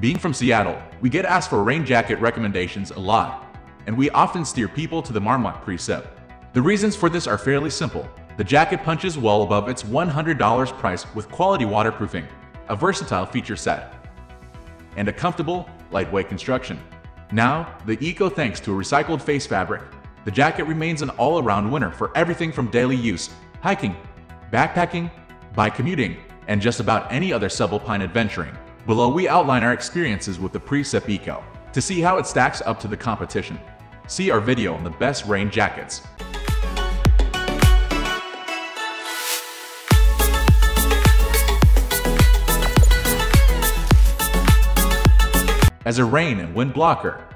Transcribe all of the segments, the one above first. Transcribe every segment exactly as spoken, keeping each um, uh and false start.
Being from Seattle, we get asked for rain jacket recommendations a lot, and we often steer people to the Marmot PreCip. The reasons for this are fairly simple. The jacket punches well above its one hundred dollar price with quality waterproofing, a versatile feature set, and a comfortable, lightweight construction. Now, the Eco, thanks to a recycled face fabric, the jacket remains an all-around winner for everything from daily use, hiking, backpacking, bike commuting, and just about any other subalpine adventuring. Below, we outline our experiences with the PreCip Eco to see how it stacks up to the competition. See our video on the best rain jackets. As a rain and wind blocker,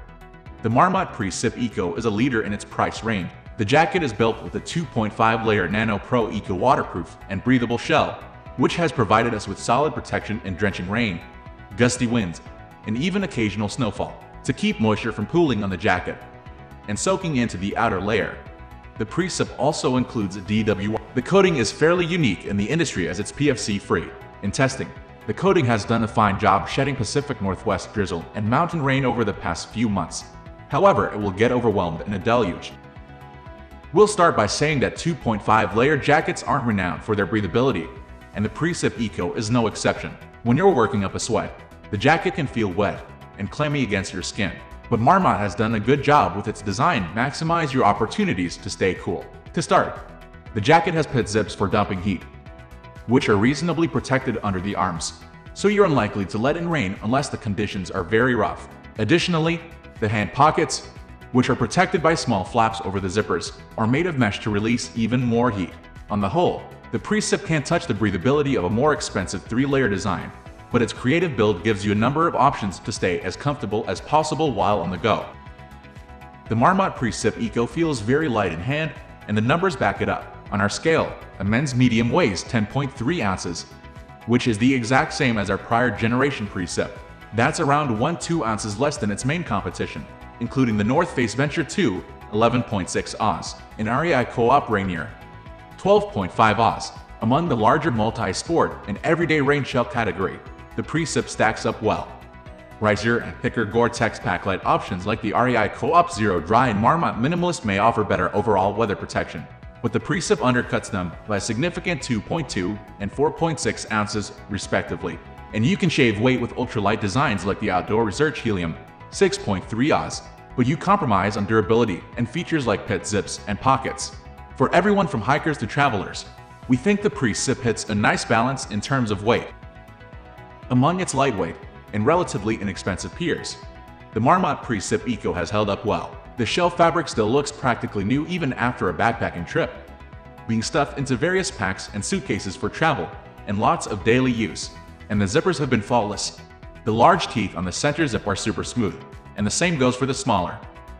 the Marmot PreCip Eco is a leader in its price range. The jacket is built with a two point five layer NanoPro Eco waterproof and breathable shell, which has provided us with solid protection in drenching rain, gusty winds, and even occasional snowfall. To keep moisture from pooling on the jacket and soaking into the outer layer, the PreCip also includes a D W R. The coating is fairly unique in the industry as it's P F C free. In testing, the coating has done a fine job shedding Pacific Northwest drizzle and mountain rain over the past few months. However, it will get overwhelmed in a deluge. We'll start by saying that two point five layer jackets aren't renowned for their breathability, and the PreCip Eco is no exception. When you're working up a sweat, the jacket can feel wet and clammy against your skin. But Marmot has done a good job with its design. Maximize your opportunities to stay cool. To start, the jacket has pit zips for dumping heat, which are reasonably protected under the arms, so you're unlikely to let in rain unless the conditions are very rough. Additionally, the hand pockets, which are protected by small flaps over the zippers, are made of mesh to release even more heat. On the whole, the PreCip can't touch the breathability of a more expensive three layer design, but its creative build gives you a number of options to stay as comfortable as possible while on the go. The Marmot PreCip Eco feels very light in hand, and the numbers back it up. On our scale, a men's medium weighs ten point three ounces, which is the exact same as our prior generation PreCip. That's around one point two ounces less than its main competition, including the North Face Venture two, eleven point six ounces, and R E I Co-op Rainier, twelve point five ounces. Among the larger multi-sport and everyday rain shell category, the PreCip stacks up well. Riser and thicker Gore-Tex packlight options like the R E I Co-op Zero Dry and Marmot Minimalist may offer better overall weather protection, but the PreCip undercuts them by a significant two point two and four point six ounces, respectively. And you can shave weight with ultralight designs like the Outdoor Research Helium, six point three ounces, but you compromise on durability and features like pit zips and pockets. For everyone from hikers to travelers, we think the PreCip hits a nice balance in terms of weight. Among its lightweight and relatively inexpensive peers, the Marmot PreCip Eco has held up well. The shell fabric still looks practically new even after a backpacking trip, being stuffed into various packs and suitcases for travel and lots of daily use, and the zippers have been flawless. The large teeth on the center zip are super smooth, and the same goes for the smaller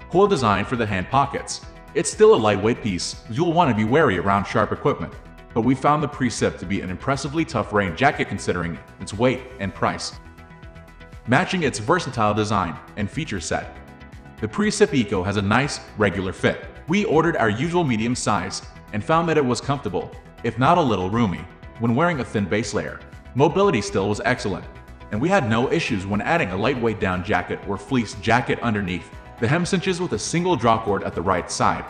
hole design for the hand pockets. It's still a lightweight piece. You'll want to be wary around sharp equipment, but we found the PreCip to be an impressively tough rain jacket considering its weight and price. Matching its versatile design and feature set, the PreCip Eco has a nice, regular fit. We ordered our usual medium size and found that it was comfortable, if not a little roomy, when wearing a thin base layer. Mobility still was excellent, and we had no issues when adding a lightweight down jacket or fleece jacket underneath. The hem cinches with a single drawcord at the right side,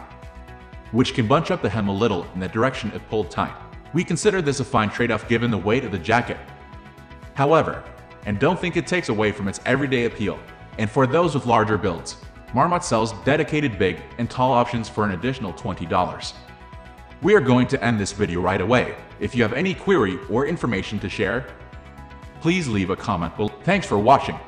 which can bunch up the hem a little in the direction if pulled tight. We consider this a fine trade-off given the weight of the jacket, however, and don't think it takes away from its everyday appeal. And for those with larger builds, Marmot sells dedicated big and tall options for an additional twenty dollars. We are going to end this video right away. If you have any query or information to share, please leave a comment below. Thanks for watching.